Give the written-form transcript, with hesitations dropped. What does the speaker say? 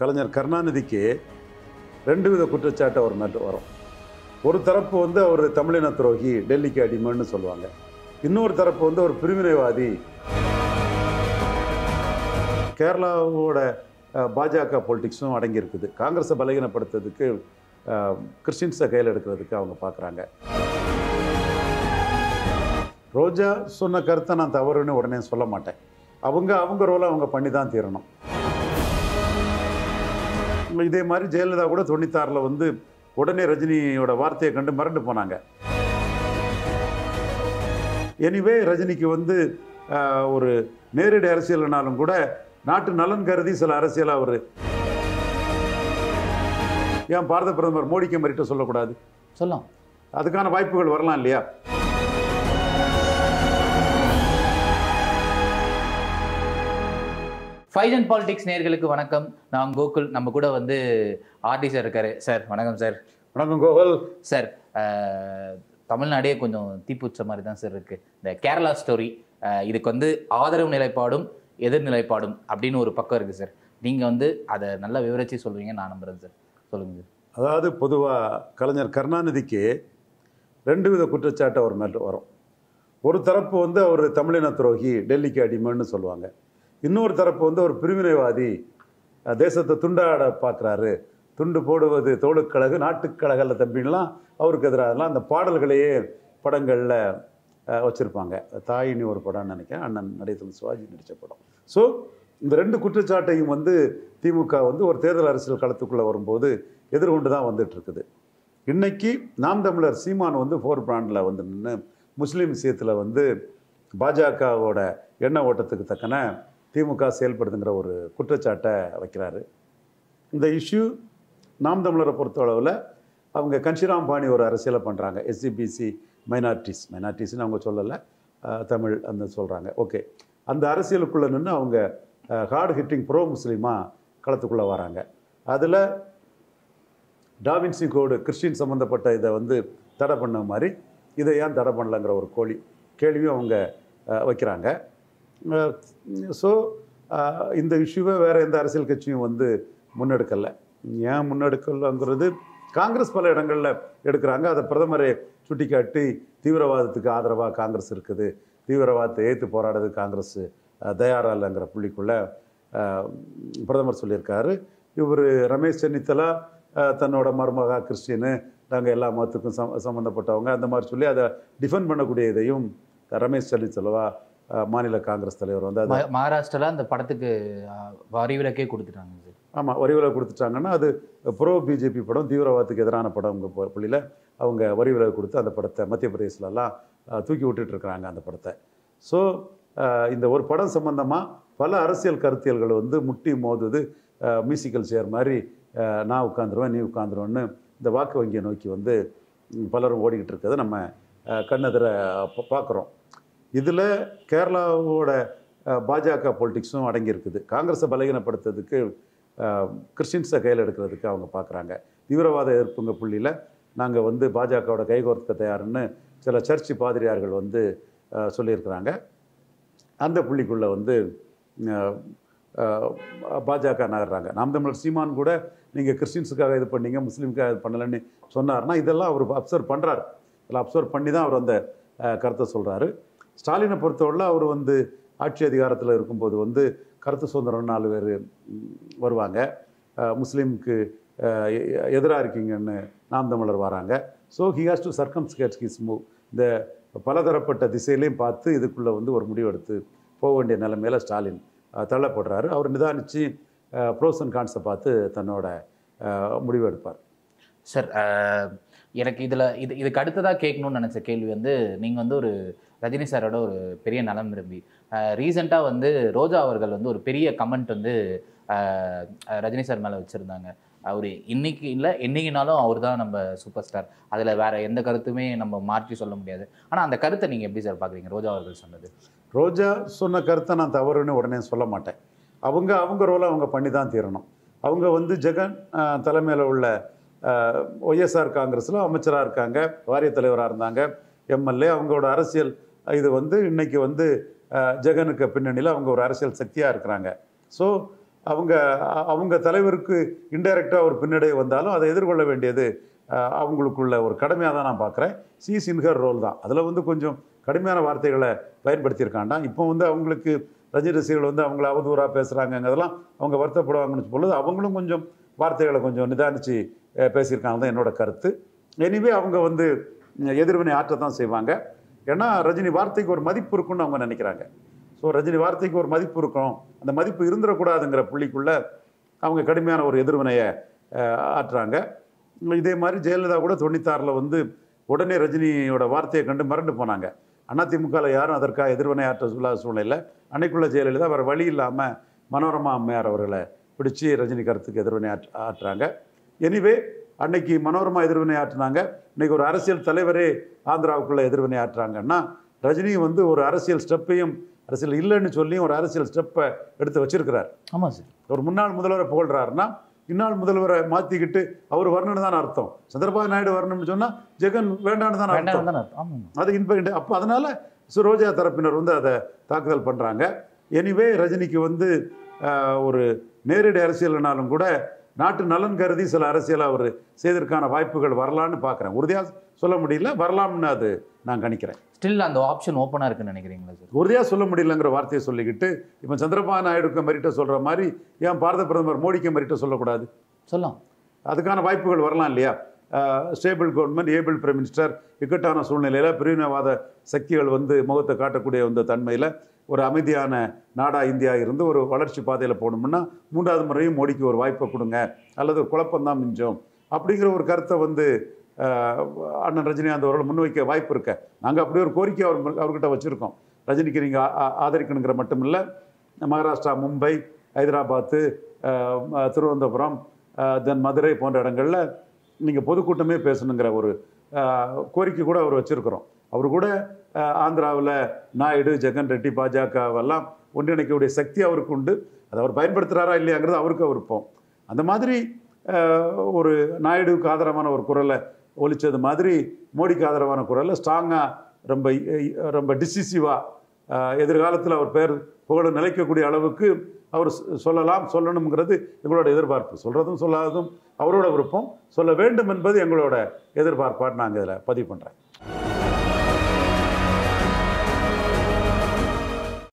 கலைஞர் கருணாநிதிக்கு ரெண்டு வித குற்றச்சாட்டு அவர் மேலே வரும். ஒரு தரப்பு வந்து அவர் தமிழின துரோகி, டெல்லிக்கு அடிமைன்னு சொல்லுவாங்க. இன்னொரு தரப்பு வந்து ஒரு பிரிவினைவாதி, கேரளாவோட பாஜக பொலிட்டிக்ஸும் அடங்கியிருக்குது. காங்கிரஸை பலகீனப்படுத்துறதுக்கு, கிறிஸ்டின்ஸை கையில் எடுக்கிறதுக்கு அவங்க பார்க்குறாங்க. ரோஜா சொன்ன கருத்தை நான் தவறுன்னு உடனே சொல்ல மாட்டேன். அவங்க அவங்க ரோலை அவங்க பண்ணி தான் தீரணும். இதே மாதிரி ஜெயலலிதா கூட 96ல் வந்து உடனே ரஜினியோட வார்த்தையை கண்டு மறந்து போனாங்க. எனிவே ரஜினிக்கு வந்து ஒரு நேரடி அரசியல்னாலும் கூட நாட்டு நலன் கருதி சில அரசியல் அவர் ஏன் பாரத பிரதமர் மோடிக்கு மறிட்ட சொல்லக்கூடாது, சொல்லலாம். அதுக்கான வாய்ப்புகள் வரலாம் இல்லையா? ஃபைட் அண்ட் பாலிடிக்ஸ் நேயர்களுக்கு வணக்கம். நான் கோகுல். நம்ம கூட வந்து ஆர்டி சார் இருக்காரு. சார் வணக்கம். சார் வணக்கம் கோகுல். சார் தமிழ்நாடே கொஞ்சம் தீப்புச்ச மாதிரி தான் சார் இருக்குது. இந்த கேரளா ஸ்டோரி, இதுக்கு வந்து ஆதரவு நிலைப்பாடும் எதிர்நிலைப்பாடும் அப்படின்னு ஒரு பக்கம் இருக்குது சார். நீங்கள் வந்து அதை நல்லா விவரித்து சொல்லுவீங்க நான் நம்புகிறேன் சார். சொல்லுங்கள் சார். அதாவது பொதுவாக கலைஞர் கருணாநிதிக்கு ரெண்டு வித குற்றச்சாட்டு அவர் மேலே வரும். ஒரு தரப்பு வந்து அவர் தமிழின துரோகி, டெல்லிக்கு அடிமைன்னு சொல்லுவாங்க. இன்னொரு தரப்பு வந்து ஒரு பிரிவினைவாதி, தேசத்தை துண்டாட பார்க்குறாரு, துண்டு போடுவது தோளுக்கழகு நாட்டுக்கழகில் தம்பின்லாம் அவருக்கு எதிராகலாம் அந்த பாடல்களையே படங்களில் வச்சுருப்பாங்க. தாயினி ஒரு படம்னு நினைக்கிறேன், அண்ணன் நடிகர் சிவாஜி நடித்த படம். ஸோ இந்த ரெண்டு குற்றச்சாட்டையும் வந்து திமுக வந்து ஒரு தேர்தல் அரசியல் களத்துக்குள்ளே வரும்போது எதிர்கொண்டு தான் வந்துட்டுருக்குது. இன்றைக்கி நாம் தமிழர் சீமான் வந்து ஃபோர் பிராண்டில் வந்து நின்று முஸ்லீம் விஷயத்தில் வந்து பாஜகவோட எண்ண ஓட்டத்துக்கு தக்கன திமுக செயல்படுதுங்கிற ஒரு குற்றச்சாட்டை வைக்கிறாரு. இந்த இஷ்யூ நாம் தமிழரை பொறுத்தளவில் அவங்க கன்ஷிராம் பாணி ஒரு அரசியலை பண்ணுறாங்க. எஸ்சிபிசி மைனாரிட்டிஸ்னு அவங்க சொல்லலை, தமிழ் அந்த சொல்கிறாங்க. ஓகே, அந்த அரசியலுக்குள்ளே நின்று அவங்க ஹார்ட் ஹிட்டிங் ப்ரோ முஸ்லீமாக களத்துக்குள்ளே வராங்க. அதில் டாவின்சி கோடு கிறிஸ்டின் சம்மந்தப்பட்ட இதை வந்து தடை பண்ண மாதிரி இதை ஏன் தடை பண்ணலங்கிற ஒரு கேள்வியும் அவங்க வைக்கிறாங்க. ஸோ இந்த இஷ்யூவை வேறு எந்த அரசியல் கட்சியும் வந்து முன்னெடுக்கலை. ஏன் முன்னெடுக்கலைங்கிறது காங்கிரஸ் பல இடங்களில் எடுக்கிறாங்க. அதை பிரதமரை சுட்டி காட்டி தீவிரவாதத்துக்கு ஆதரவாக காங்கிரஸ் இருக்குது, தீவிரவாதத்தை ஏற்று போராடுறது காங்கிரஸ் தயாரா இல்லைங்கிற புள்ளிக்குள்ளே பிரதமர் சொல்லியிருக்காரு. இவர் ரமேஷ் சென்னித்தலா தன்னோட மருமகா கிறிஸ்டின்னு, நாங்கள் எல்லா மதத்துக்கும் சம்மந்தப்பட்டவங்க அந்த மாதிரி சொல்லி அதை டிஃபெண்ட் பண்ணக்கூடிய இதையும் ரமேஷ் சென்னித்தலா மாநில காங்கிரஸ் தலைவர் வந்து அது மகாராஷ்டிராவில் அந்த படத்துக்கு வரிவிலக்கே கொடுத்துட்டாங்க. ஆமாம், வரிவிலை கொடுத்துட்டாங்கன்னா அது ப்ரோ பிஜேபி படம், தீவிரவாதத்துக்கு எதிரான படம்ங்க புள்ளியில் அவங்க வரிவிலை கொடுத்து அந்த படத்தை மத்திய பிரதேசலெல்லாம் தூக்கி விட்டுட்ருக்குறாங்க அந்த படத்தை. ஸோ இந்த ஒரு படம் சம்பந்தமாக பல அரசியல் கருத்தியல்கள் வந்து முட்டி மோதுது. மியூசிக்கல் சேர் மாதிரி நான் உட்காந்துருவேன் நீ உட்காந்துருவேன்னு இந்த வாக்கு வங்கியை நோக்கி வந்து பலரும் ஓடிக்கிட்டு இருக்கிறத நம்ம கண்ணெதிர பார்க்குறோம். இதில் கேரளாவோட பாஜக பொலிட்டிக்ஸும் அடங்கியிருக்குது. காங்கிரஸை பலகீனப்படுத்துறதுக்கு, கிறிஸ்டின்ஸை கையில் எடுக்கிறதுக்கு அவங்க பார்க்குறாங்க. தீவிரவாத எதிர்ப்புங்க புள்ளியில் நாங்கள் வந்து பாஜகவோட கைகோர்த்த தயாருன்னு சில சர்ச்சு பாதிரியார்கள் வந்து சொல்லியிருக்கிறாங்க. அந்த புள்ளிக்குள்ளே வந்து பாஜக நகர்றாங்க. நாம் தமிழர் சீமான் கூட நீங்கள் கிறிஸ்டின்ஸுக்காக இது பண்ணீங்க, முஸ்லீமுக்காக இது பண்ணலைன்னு சொன்னார்னா இதெல்லாம் அவர் அப்சர்வ் பண்ணுறாரு. இதெல்லாம் அப்சர்வ் பண்ணி தான் அவர் அந்த கருத்தை சொல்கிறாரு. ஸ்டாலினை பொறுத்தவரை அவர் வந்து ஆட்சி அதிகாரத்தில் இருக்கும்போது வந்து கருத்து சுதந்திரம் 4 பேர் வருவாங்க, முஸ்லீமுக்கு எதிராக இருக்கீங்கன்னு நாம் தமிழர் வராங்க. So he has to circumscribe his move. இந்த பலதரப்பட்ட திசையிலையும் பார்த்து இதுக்குள்ளே வந்து ஒரு முடிவெடுத்து போக வேண்டிய நிலைமையில் ஸ்டாலின் தள்ளப்படுறாரு. அவர் நிதானித்து ப்ரோஸ் அண்ட் கான்ஸை பார்த்து தன்னோட முடிவு எடுப்பார். சார் எனக்கு இதில் இதுக்கு அடுத்ததாக கேட்கணும்னு நினச்ச கேள்வி வந்து, நீங்கள் வந்து ஒரு ரஜினி சாரோட ஒரு பெரிய நலம் விரும்பி, ரீசெண்டாக வந்து ரோஜா அவர்கள் வந்து ஒரு பெரிய கமெண்ட் வந்து ரஜினி சார் மேலே வச்சுருந்தாங்க. அவர் இன்றைக்கி இல்லை என்றைக்குனாலும் அவர் தான் நம்ம சூப்பர் ஸ்டார், அதில் வேறு எந்த கருத்துமே நம்ம மாற்றி சொல்ல முடியாது. ஆனால் அந்த கருத்தை நீங்கள் எப்படி சார் பார்க்குறீங்க? ரோஜா அவர்கள் சொன்னது, ரோஜா சொன்ன கருத்தை நான் தவறுன்னு உடனே சொல்ல மாட்டேன். அவங்க அவங்க ரோலை அவங்க பண்ணி தான் தீரணும். அவங்க வந்து ஜெகன் தலைமையில் உள்ள ஒய்எஸ்ஆர் காங்கிரஸில் அமைச்சராக இருக்காங்க, வாரிய தலைவராக இருந்தாங்க, எம்எல்ஏ. அவங்களோட அரசியல் இது வந்து இன்றைக்கி வந்து ஜெகனுக்கு பின்னணியில் அவங்க ஒரு அரசியல் சக்தியாக இருக்கிறாங்க. ஸோ அவங்க தலைவருக்கு இன்டைரக்டாக ஒரு பின்னடை வந்தாலும் அதை எதிர்கொள்ள வேண்டியது அவங்களுக்குள்ள ஒரு கடமையாக தான் நான் பார்க்குறேன். சீஸ் இன் ஹர் ரோல் தான். அதில் கொஞ்சம் கடுமையான வார்த்தைகளை பயன்படுத்தியிருக்காண்டாம். இப்போ அவங்களுக்கு ரஜினி ரசிகர்கள் அவங்கள அவதூறாக பேசுகிறாங்க, அதெல்லாம் அவங்க வருத்தப்படுவாங்கன்னு சொல்லுது. அவங்களும் கொஞ்சம் வார்த்தைகளை கொஞ்சம் நிதானித்து பேசியிருக்காங்க தான் என்னோட கருத்து. எனிவே அவங்க எதிர்வினை ஆற்றத்தான் செய்வாங்க. ஏன்னா ரஜினி வார்த்தைக்கு ஒரு மதிப்பு இருக்குன்னு அவங்க நினைக்கிறாங்க. ஸோ ரஜினி வார்த்தைக்கு ஒரு மதிப்பு இருக்கும், அந்த மதிப்பு இருந்துடக்கூடாதுங்கிற புள்ளிக்குள்ளே அவங்க கடுமையான ஒரு எதிர்வினையை ஆற்றுறாங்க. இதே மாதிரி ஜெயலலிதா கூட 96ல் உடனே ரஜினியோட வார்த்தையை கண்டு மறந்து போனாங்க. அதிமுகவில் யாரும் அதற்காக எதிர்வினை ஆற்ற சொல்லாத சூழ்நிலை. அன்னைக்குள்ள ஜெயலலிதா வேறு வழி இல்லாமல் மனோரமா அம்மையார் அவர்களை பிடிச்சி ரஜினி கருத்துக்கு எதிர்வினை ஆற்றுறாங்க. எனிவே அன்னைக்கு மனோரமா எதிர்வினை ஆற்றினாங்க, இன்னைக்கு ஒரு அரசியல் தலைவரே ஆந்திராவுக்குள்ளே எதிர்வினை ஆற்றுறாங்கன்னா ரஜினி ஒரு அரசியல் ஸ்டெப்பையும் அரசியல் இல்லைன்னு சொல்லியும் ஒரு அரசியல் ஸ்டெப்பை எடுத்து வச்சிருக்கிறார். ஆமாம் சார். ஒரு முன்னாள் முதல்வரை புகழ்கிறாருன்னா இந்நாள் முதல்வரை மாற்றிக்கிட்டு அவர் வரணும்னு தான் அர்த்தம். சந்திரபாபு நாயுடு வரணும்னு சொன்னால் ஜெகன் வேண்டான்னு தான் அர்த்தம். அது இன்ப அப்போ அதனால் சுரோஜா தரப்பினர் அதை தாக்குதல் பண்ணுறாங்க. எனிவே ரஜினிக்கு ஒரு நேரடி அரசியல்னாலும் கூட நாட்டு நலன் கருதி சில அரசியலை அவர் செய்தற்கான வாய்ப்புகள் வரலான்னு பார்க்குறேன். உறுதியாக சொல்ல முடியல, வரலாம்னு அது நான் கணிக்கிறேன். ஸ்டில் அந்த ஆப்ஷன் ஓப்பனாக இருக்குன்னு நினைக்கிறீங்களா சார்? உறுதியாக சொல்ல முடியலங்கிற வார்த்தையை சொல்லிக்கிட்டு இப்போ சந்திரபாபு நாயுடுக்கு மெரிட்டை சொல்கிற மாதிரி ஏன் பாரத பிரதமர் மோடிக்கு மெரிட்டை சொல்லக்கூடாது? சொல்லலாம், அதுக்கான வாய்ப்புகள் வரலாம் இல்லையா? Stable government, able prime minister, இக்கட்டான சூழ்நிலையில் பிரிவினவாத சக்திகள் முகத்தை காட்டக்கூடிய தன்மையில் ஒரு அமைதியான நாடாக இந்தியா இருந்து ஒரு வளர்ச்சி பாதையில் போகணும்னா மூன்றாவது முறையும் மோடிக்கு ஒரு வாய்ப்பை கொடுங்க, அல்லது ஒரு குழப்பந்தான் மிஞ்சோம் அப்படிங்கிற ஒரு கருத்தை அண்ணன் ரஜினிகாந்த் அவர்கள் முன்வைக்க வாய்ப்பு இருக்க நாங்கள் அப்படியே ஒரு கோரிக்கை அவர்கிட்ட வச்சுருக்கோம். ரஜினிக்கு நீங்கள் ஆதரிக்கணுங்கிற மட்டும் இல்லை, மகாராஷ்டிரா, மும்பை, ஹைதராபாத்து, திருவனந்தபுரம், தென் மதுரை போன்ற இடங்களில் நீங்கள் பொதுக்கூட்டமே பேசணுங்கிற ஒரு கோரிக்கை கூட அவர் வச்சுருக்கிறோம். அவர் கூட ஆந்திராவில் நாயுடு, ஜெகன் ரெட்டி, பாஜகவெல்லாம் ஒன்றிணைக்கக்கூடிய சக்தி அவருக்கு உண்டு. அதை அவர் பயன்படுத்துகிறாரா இல்லையாங்கிறது அவருக்கு விருப்பம். அந்த மாதிரி ஒரு நாயுடுவுக்கு ஆதரவான ஒரு குரலை ஒழித்தது மாதிரி மோடிக்கு ஆதரவான குரலில் ஸ்ட்ராங்காக ரொம்ப ரொம்ப டிசிசிவாக எதிர்காலத்தில் அவர் பெயர் புகழ நிலைக்கக்கூடிய அளவுக்கு அவர் சொல்லணுங்கிறது எங்களோட எதிர்பார்ப்பு. சொல்கிறதும் சொல்லாததும் அவரோட விருப்பம், சொல்ல வேண்டும் என்பது எங்களோட எதிர்பார்ப்பாக நாங்கள் இதில் பதிவு பண்ணுறேன்.